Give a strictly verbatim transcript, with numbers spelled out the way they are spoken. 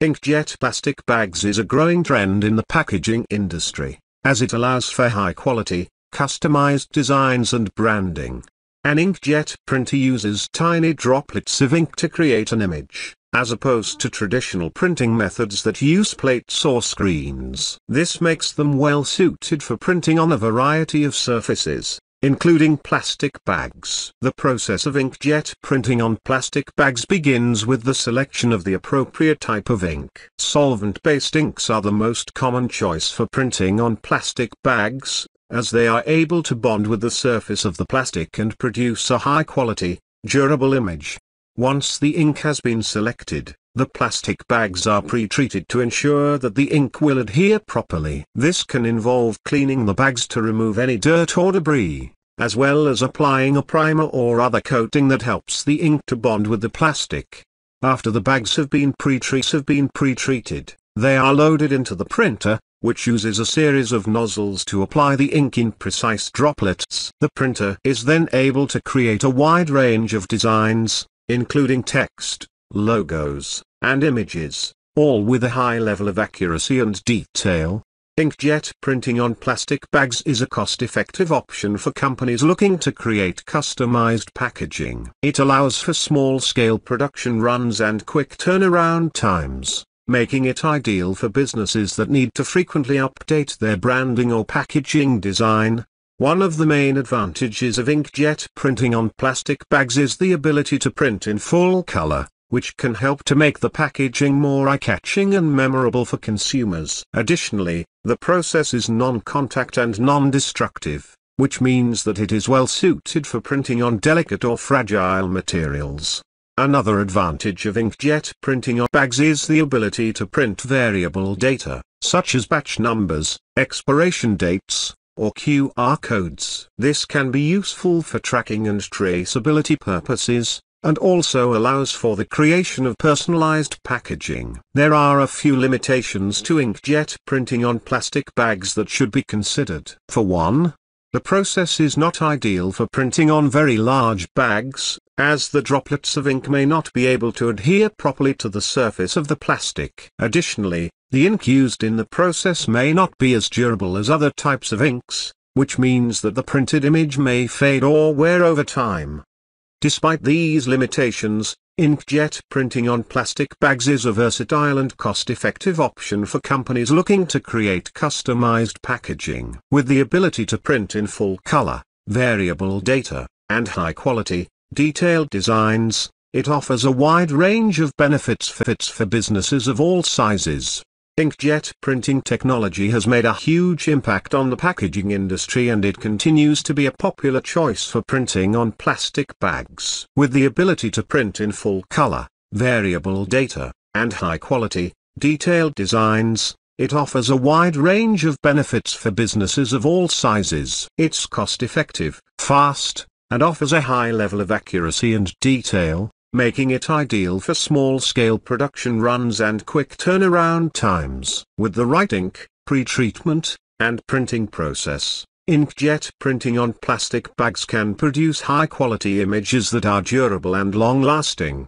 Inkjet plastic bags is a growing trend in the packaging industry, as it allows for high-quality, customized designs and branding. An inkjet printer uses tiny droplets of ink to create an image, as opposed to traditional printing methods that use plates or screens. This makes them well-suited for printing on a variety of surfaces, including plastic bags. The process of inkjet printing on plastic bags begins with the selection of the appropriate type of ink. Solvent-based inks are the most common choice for printing on plastic bags, as they are able to bond with the surface of the plastic and produce a high-quality, durable image. Once the ink has been selected, the plastic bags are pre-treated to ensure that the ink will adhere properly. This can involve cleaning the bags to remove any dirt or debris, as well as applying a primer or other coating that helps the ink to bond with the plastic. After the bags have been pre-treated, have been pre-treated, they are loaded into the printer, which uses a series of nozzles to apply the ink in precise droplets. The printer is then able to create a wide range of designs, including text, logos, and images, all with a high level of accuracy and detail. Inkjet printing on plastic bags is a cost-effective option for companies looking to create customized packaging. It allows for small-scale production runs and quick turnaround times, making it ideal for businesses that need to frequently update their branding or packaging design. One of the main advantages of inkjet printing on plastic bags is the ability to print in full color, which can help to make the packaging more eye-catching and memorable for consumers. Additionally, the process is non-contact and non-destructive, which means that it is well suited for printing on delicate or fragile materials. Another advantage of inkjet printing on bags is the ability to print variable data, such as batch numbers, expiration dates, or Q R codes. This can be useful for tracking and traceability purposes, and also allows for the creation of personalized packaging. There are a few limitations to inkjet printing on plastic bags that should be considered. For one, the process is not ideal for printing on very large bags, as the droplets of ink may not be able to adhere properly to the surface of the plastic. Additionally, the ink used in the process may not be as durable as other types of inks, which means that the printed image may fade or wear over time. Despite these limitations, inkjet printing on plastic bags is a versatile and cost-effective option for companies looking to create customized packaging. With the ability to print in full color, variable data, and high-quality, detailed designs, it offers a wide range of benefits for fits for businesses of all sizes. Inkjet printing technology has made a huge impact on the packaging industry, and it continues to be a popular choice for printing on plastic bags. With the ability to print in full color, variable data, and high-quality, detailed designs, it offers a wide range of benefits for businesses of all sizes. It's cost-effective, fast, and offers a high level of accuracy and detail, making it ideal for small-scale production runs and quick turnaround times. With the right ink, pre-treatment, and printing process, inkjet printing on plastic bags can produce high-quality images that are durable and long-lasting,